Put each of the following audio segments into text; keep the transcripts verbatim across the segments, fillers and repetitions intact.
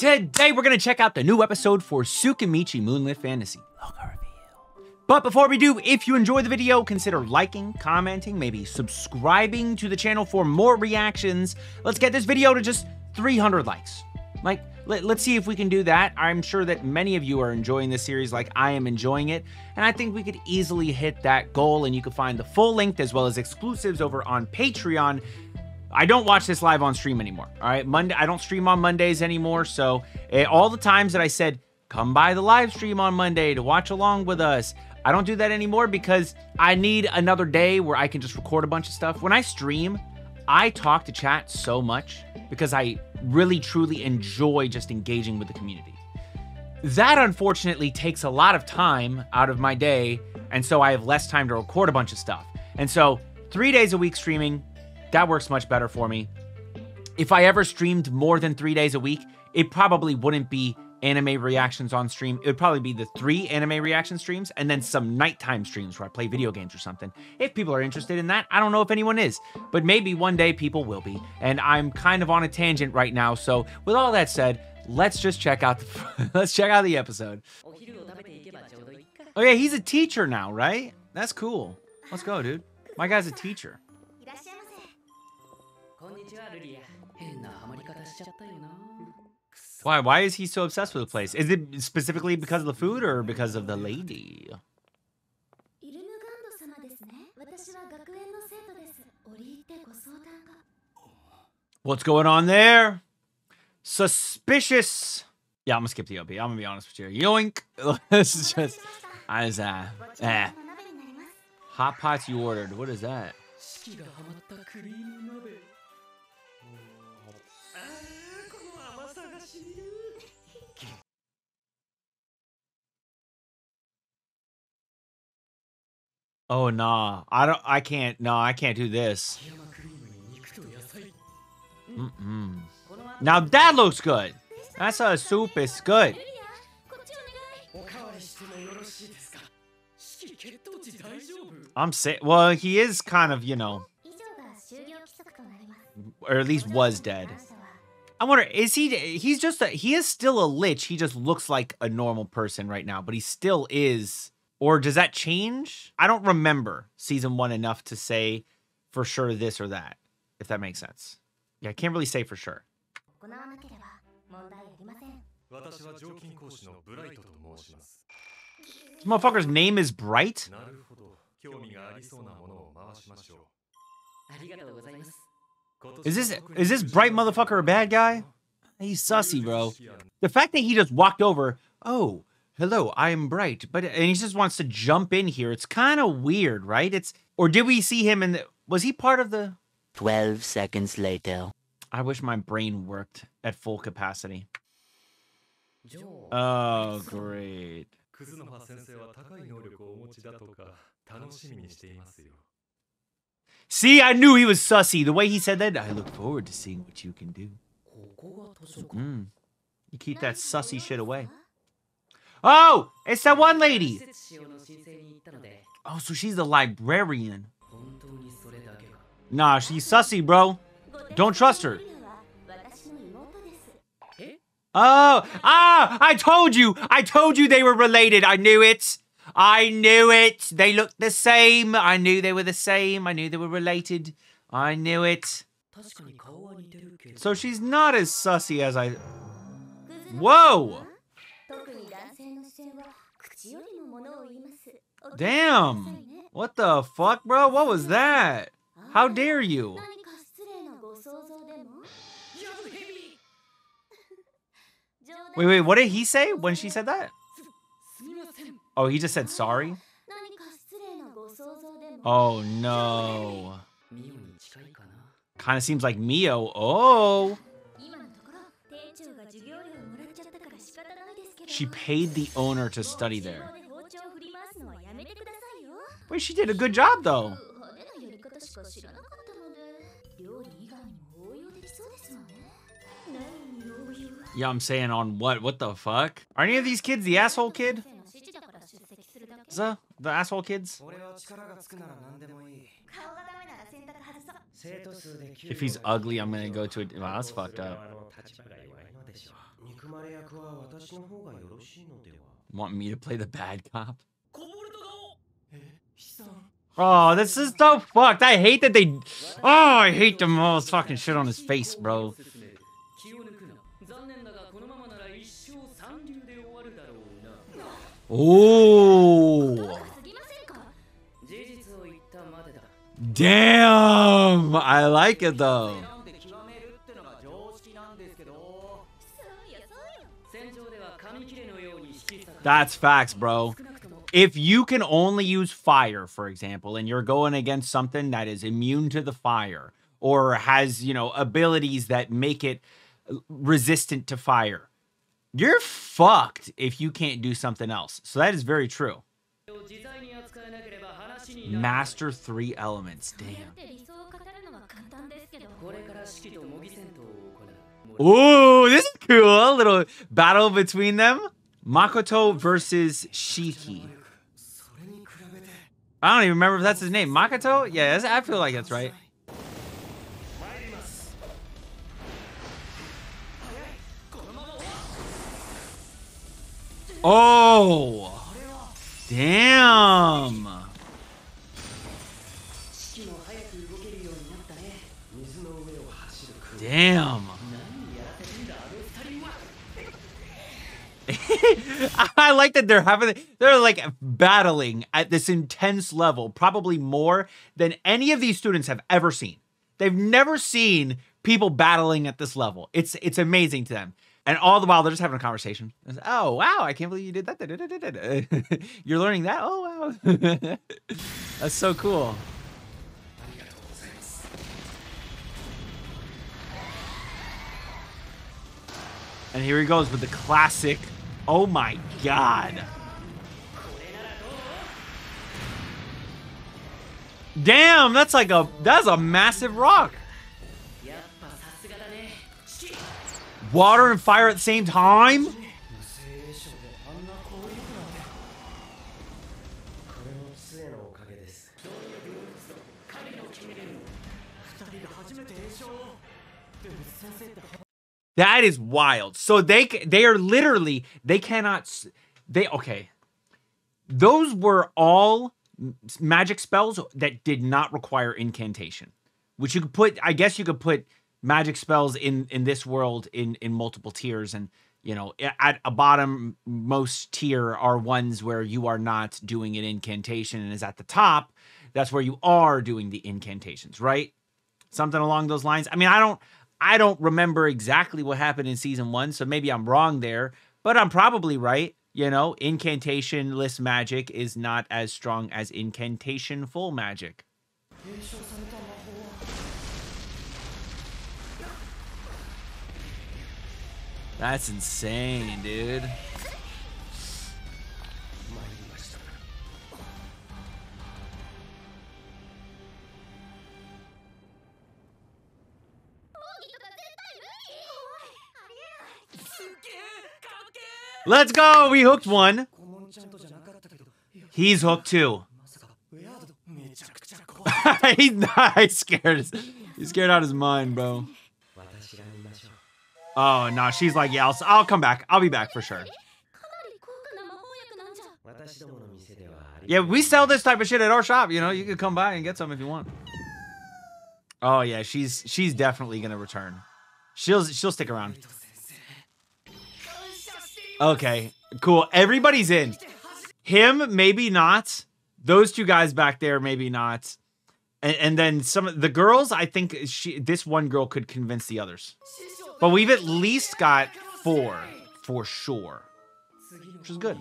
Today we're gonna check out the new episode for Tsukimichi Moonlit Fantasy. But before we do, if you enjoy the video, consider liking, commenting, maybe subscribing to the channel for more reactions. Let's get this video to just three hundred likes. Like, let, let's see if we can do that. I'm sure that many of you are enjoying this series like I am enjoying it, and I think we could easily hit that goal, and you can find the full length as well as exclusives over on Patreon. I don't watch this live on stream anymore, all right? Monday, I don't stream on Mondays anymore, so uh, all the times that I said, come by the live stream on Monday to watch along with us, I don't do that anymore because I need another day where I can just record a bunch of stuff. When I stream, I talk to chat so much because I really truly enjoy just engaging with the community. That unfortunately takes a lot of time out of my day, and so I have less time to record a bunch of stuff. And so three days a week streaming, that works much better for me. If I ever streamed more than three days a week, it probably wouldn't be anime reactions on stream. It would probably be the three anime reaction streams and then some nighttime streams where I play video games or something. If people are interested in that, I don't know if anyone is, but maybe one day people will be. And I'm kind of on a tangent right now. So with all that said, let's just check out the, let's check out the episode. Oh yeah, he's a teacher now, right? That's cool. Let's go, dude. My guy's a teacher. Why? Why is he so obsessed with the place? Is it specifically because of the food or because of the lady? What's going on there? Suspicious. Yeah, I'm gonna skip the O P. I'm gonna be honest with you. Yoink. This is just. I was, uh, eh. Hot pots you ordered. What is that? Oh, nah, I don't, I can't, no, nah, I can't do this. Mm-mm. Now that looks good. That's a soup, it's good. I'm sick, well, he is kind of, you know, or at least was dead. I wonder, is he, he's just, a, he is still a lich. He just looks like a normal person right now, but he still is. Or does that change? I don't remember season one enough to say for sure this or that, if that makes sense. Yeah, I can't really say for sure. This motherfucker's name is Bright? Is this, is this Bright motherfucker a bad guy? He's sussy, bro. The fact that he just walked over, oh, hello, I am Bright, but and he just wants to jump in here. It's kind of weird, right? It's or did we see him in the? Was he part of the? Twelve seconds later. I wish my brain worked at full capacity. Oh, great. See, I knew he was sussy. The way he said that, I look forward to seeing what you can do. Mm. You keep that sussy shit away. Oh, it's that one lady. Oh, so she's the librarian. Nah, she's sussy, bro. Don't trust her. Oh, ah, I told you. I told you they were related. I knew it. I knew it. They looked the same. I knew they were the same. I knew they were related. I knew it. So she's not as sussy as I... Whoa. Damn! What the fuck, bro? What was that? How dare you? Wait, wait, what did he say when she said that? Oh, he just said sorry? Oh, no. Kind of seems like Mio. Oh! She paid the owner to study there. Wait, she did a good job, though. Yeah, I'm saying on what? What the fuck? Are any of these kids the asshole kid? The, the asshole kids? If he's ugly, I'm gonna go to a... Wow, that's fucked up. Want me to play the bad cop? Oh, this is so fucked. I hate that they... Oh, I hate them all. It's fucking shit on his face, bro. Oh. Damn. I like it, though. That's facts, bro. If you can only use fire, for example, and you're going against something that is immune to the fire or has, you know, abilities that make it resistant to fire, you're fucked if you can't do something else. So that is very true. Master three elements. Damn. Ooh, this is cool. A little battle between them. Makoto versus Shiki. I don't even remember if that's his name. Makoto? Yeah, that's, I feel like that's right. Oh! Damn! Damn! I like that they're having, they're like battling at this intense level, probably more than any of these students have ever seen. They've never seen people battling at this level. It's it's amazing to them. And all the while, they're just having a conversation. It's, oh, wow, I can't believe you did that. You're learning that? Oh, wow. That's so cool. And here he goes with the classic. Oh my god. Damn, that's like a that's a massive rock. Water and fire at the same time? That is wild. So they they are literally, they cannot, they, okay. Those were all magic spells that did not require incantation, which you could put, I guess you could put magic spells in, in this world in, in multiple tiers. And, you know, at a bottom most tier are ones where you are not doing an incantation, and is at the top, that's where you are doing the incantations, right? Something along those lines. I mean, I don't, I don't remember exactly what happened in season one, so maybe I'm wrong there, but I'm probably right. You know, incantation-less magic is not as strong as incantation-full magic. That's insane, dude. Let's go! We hooked one. He's hooked two. He's not he's scared. He's scared out of his mind, bro. Oh, no. She's like, yeah, I'll, I'll come back. I'll be back for sure. Yeah, we sell this type of shit at our shop. You know, you can come by and get some if you want. Oh, yeah. She's she's definitely going to return. She'll, she'll stick around. Okay, cool. Everybody's in. Him, maybe not. Those two guys back there, maybe not. And, and then some of the girls, I think she, this one girl could convince the others. But we've at least got four, for sure. Which is good.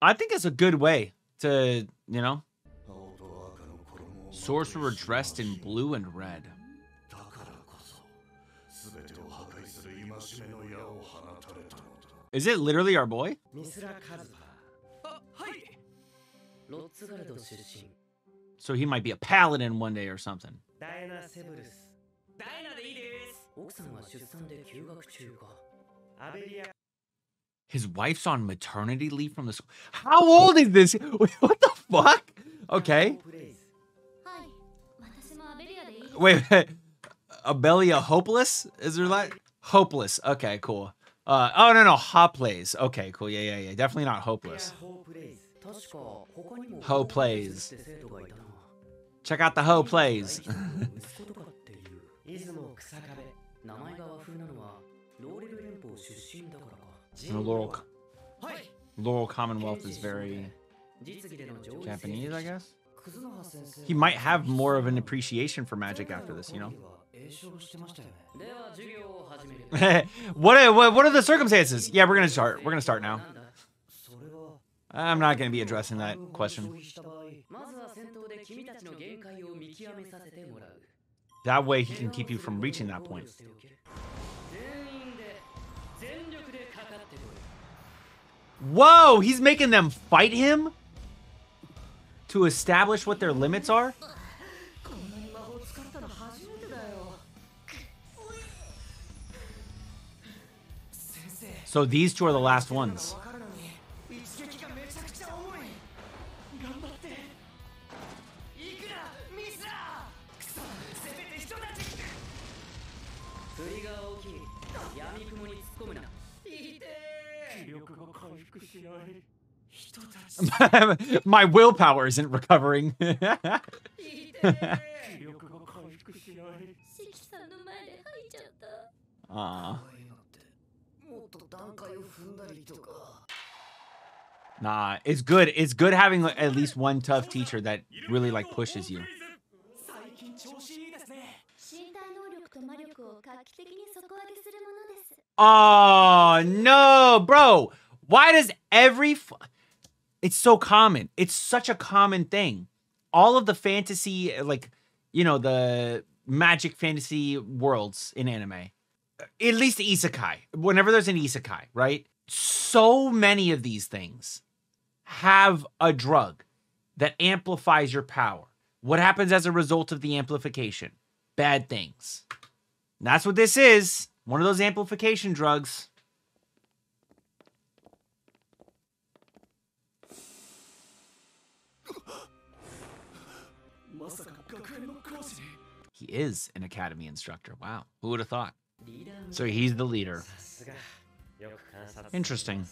I think it's a good way to, you know. Sorcerer dressed in blue and red. Is it literally our boy? So he might be a paladin one day or something. His wife's on maternity leave from the school. How old is this? What the fuck? Okay. Wait, wait. Abelia Hopelys? Is there like Hopeless? Okay, cool. Uh, oh no no, Hopelys. Okay, cool. Yeah yeah yeah. Definitely not Hopeless. Ho plays. Check out the Ho plays. Laurel, Laurel Commonwealth is very Japanese, I guess. He might have more of an appreciation for magic after this, you know? what, are, what are the circumstances? Yeah, we're going to start. We're going to start now. I'm not going to be addressing that question. That way he can keep you from reaching that point. Whoa, he's making them fight him? To establish what their limits are? So these two are the last ones. My willpower isn't recovering. uh. Nah, it's good. It's good having at least one tough teacher that really like pushes you. Oh no, bro! Why does every f It's so common. It's such a common thing. All of the fantasy, like, you know, the magic fantasy worlds in anime. At least the isekai. Whenever there's an isekai, right? So many of these things have a drug that amplifies your power. What happens as a result of the amplification? Bad things. And that's what this is. One of those amplification drugs. He is an academy instructor. Wow. Who would have thought? So he's the leader. Interesting.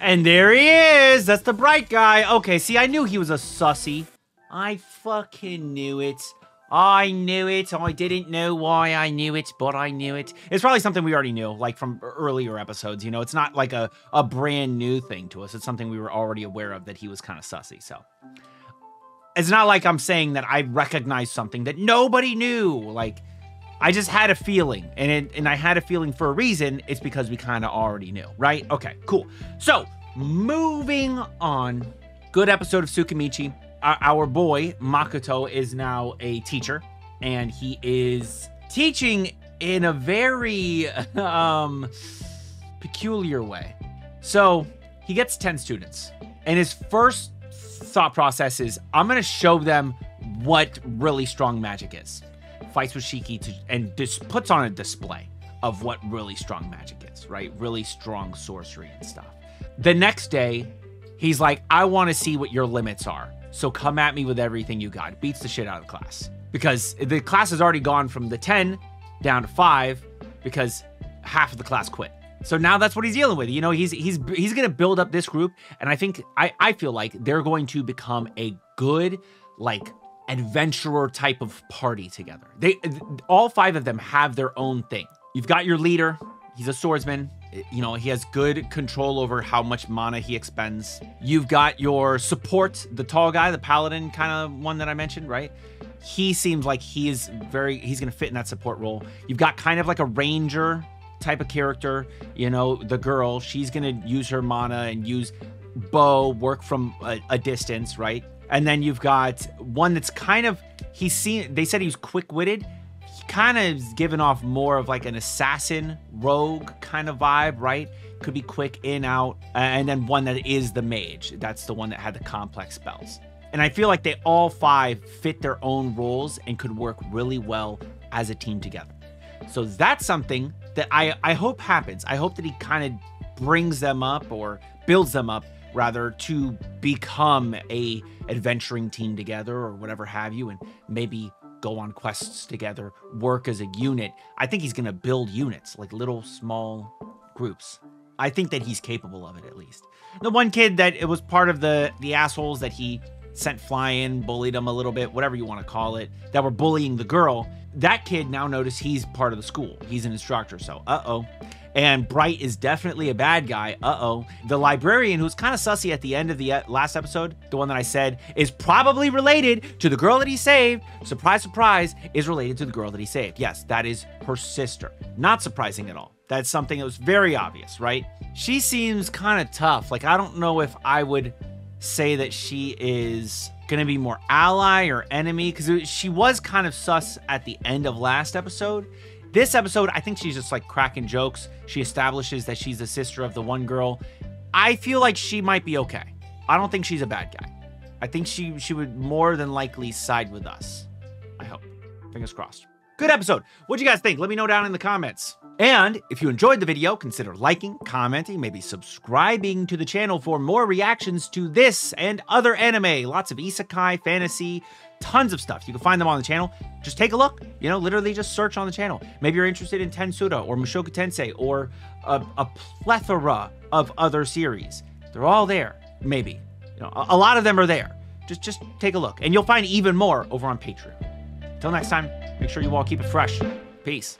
And there he is. That's the bright guy. Okay, see, I knew he was a sussy. I fucking knew it. I knew it. I didn't know why I knew it, but I knew it. It's probably something we already knew, like from earlier episodes. You know, it's not like a, a brand new thing to us. It's something we were already aware of that he was kind of sussy. So it's not like I'm saying that I recognize something that nobody knew. Like, I just had a feeling, and it, and I had a feeling for a reason. It's because we kind of already knew, right? Okay, cool. So moving on. Good episode of Tsukimichi. Our boy, Makoto, is now a teacher, and he is teaching in a very um, peculiar way. So he gets ten students, and his first thought process is, I'm going to show them what really strong magic is. Fights with Shiki to, and just puts on a display of what really strong magic is, right? Really strong sorcery and stuff. The next day, he's like, I want to see what your limits are. So come at me with everything you got. Beats the shit out of class. Because the class has already gone from the ten down to five because half of the class quit. So now that's what he's dealing with. You know, he's he's he's going to build up this group. And I think, I, I feel like they're going to become a good, like, adventurer type of party together. They all five of them have their own thing. You've got your leader. He's a swordsman. You know, he has good control over how much mana he expends. You've got your support, the tall guy, the paladin kind of one that I mentioned, right? He seems like he is very, he's going to fit in that support role. You've got kind of like a ranger type of character, you know, the girl. She's going to use her mana and use bow, work from a, a distance, right? And then you've got one that's kind of, he's seen, they said he's quick-witted. Kind of is giving off more of like an assassin rogue kind of vibe, right? Could be quick in, out. And then one that is the mage. That's the one that had the complex spells. And I feel like they all five fit their own roles and could work really well as a team together. So that's something that I, I hope happens. I hope that he kind of brings them up or builds them up rather to become a adventuring team together or whatever have you, and maybe go on quests together, work as a unit. I think he's going to build units, like little small groups. I think that he's capable of it, at least. The one kid that it was part of the, the assholes that he sent flying, bullied him a little bit, whatever you want to call it, that were bullying the girl, that kid now notice he's part of the school. He's an instructor, so uh-oh. And Bright is definitely a bad guy, uh-oh. The librarian, who's kind of sussy at the end of the last episode, the one that I said, is probably related to the girl that he saved. Surprise, surprise, is related to the girl that he saved. Yes, that is her sister. Not surprising at all. That's something that was very obvious, right? She seems kind of tough. Like, I don't know if I would say that she is gonna be more ally or enemy, because she was kind of sus at the end of last episode. This episode, I think she's just like cracking jokes. She establishes that she's the sister of the one girl. I feel like she might be okay. I don't think she's a bad guy. I think she, she would more than likely side with us. I hope. Fingers crossed. Good episode. What'd you guys think? Let me know down in the comments. And if you enjoyed the video, consider liking, commenting, maybe subscribing to the channel for more reactions to this and other anime. Lots of isekai, fantasy, tons of stuff. You can find them on the channel. Just take a look. You know, literally just search on the channel. Maybe you're interested in Tensura or Mushoku Tensei or a, a plethora of other series. They're all there, maybe. You know, a, a lot of them are there. Just, just take a look. And you'll find even more over on Patreon. Till next time, make sure you all keep it fresh. Peace.